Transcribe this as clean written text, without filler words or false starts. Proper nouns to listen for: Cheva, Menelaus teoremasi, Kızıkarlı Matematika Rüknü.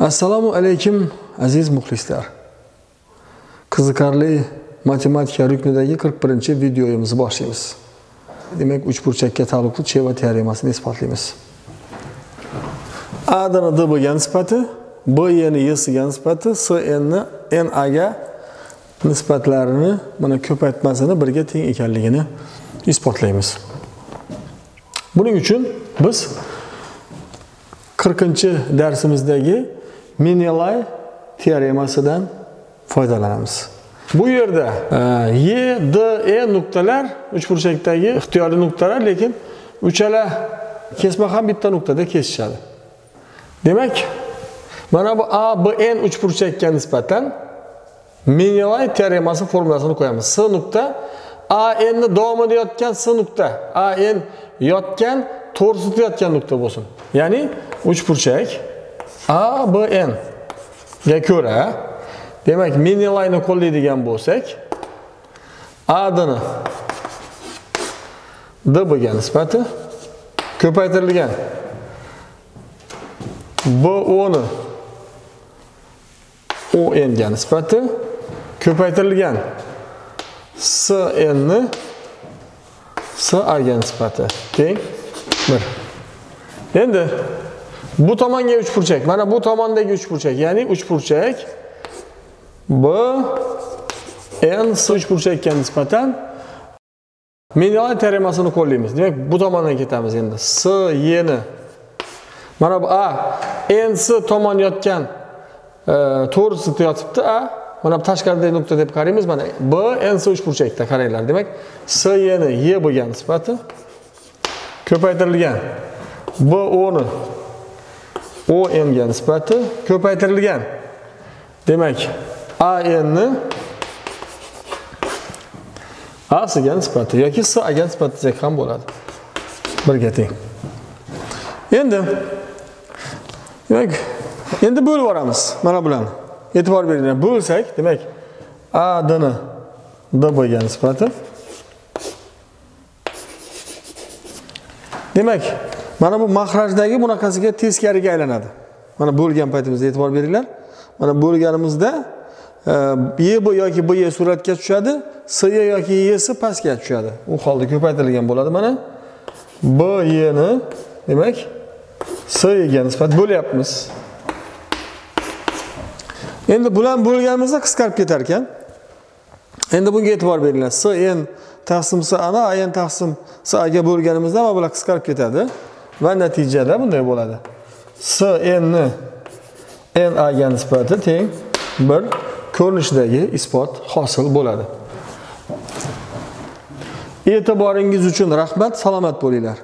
Assalamu aleyküm aziz muhlisler. Kızıkarlı Matematika Rüknü'deki 41. videoyumuzu başlayalımız. Demek üçburçakka taalluqli Cheva teoremasini isbotlaymiz. A dan D bo'lgan nisbati, B yana Y siga nisbati, S n n a ga nisbatlarini mana ko'paytmasini birga teng ekanligini isbotlaymiz. Buning uchun biz 40. dersimizdeki Menelaus teoremasidan faydalanamiz. Bu yerda Y, D, E noktalar uchburchakdagi ixtiyoriy noktalar, lekin uchala kesma ham bitta noktada kesishadi. Demek mana bu A, B, N uchburchakka nisbatan Menelaus teoremasi formulasini qo'yamiz. S nokta A, N'ni davomida yotgan S nokta, A, N yotgan to'g'risida yotgan nokta bo'lsin. Yani uchburchak A, B, N ga ko'ra demek Menelaus'ni qo'llaydigan bo'lsak A'ni D bo'lgan nisbati ko'paytirilgan BO'ni ON ga nisbati ko'paytirilgan SN'ni SA ga nisbati teng 1. Endi bu tomonga uchburchak. Mana bu tomondagi uchburchak, ya'ni uchburchak B, N, S uchburchakka nisbatan Menelaus teoremasini qo'llaymiz. Demak, bu tomondan ketamiz endi. S, Y ni. Mana bu A, N, S tomon yotgan to'g'risida yotibdi A. Mana bu tashqaridagi nuqta deb qaraymiz. Mana B, N, S uchburchakda qaranglar. Demak, S, Y ni Y bo'lgan nisbati ko'paytirilgan B o'ni ON ga nisbati ko'paytirilgan. Demek AN ni A siga nisbati yoki S ga nisbati ham bo'ladi. Birga teng. Endi bo'lib boramiz. Mana bularni e'tibor beringlar. Bo'lsak, demak A D ni D ga nisbati. Demek mana bu mahrajdagi bunaqasiga teskariga aylanadi. Mana bo'lgan paytimizda e'tibor beringlar. Mana bo'lganimizda Y bu yoki B Y suratga tushadi, S Y yoki Y si pastga tushadi. U holda ko'paytirilgan bo'ladi mana. B Y ni demak S Y ga nisbat bo'lyapmiz. Endi bulan bo'lganimizda qisqarib ketar ekan. Endi bunga e'tibor beringlar. S N taqsim S ana, A N taqsim S ga bo'lganimizda mana bular qisqarib ketadi. Ve neticede bunday bo'ladi. S n'ni n a ga nisbati teng 1 ko'rinishidagi isbot hosil bo'ladi. E'tiboringiz uchun rahmat, salomat bo'linglar.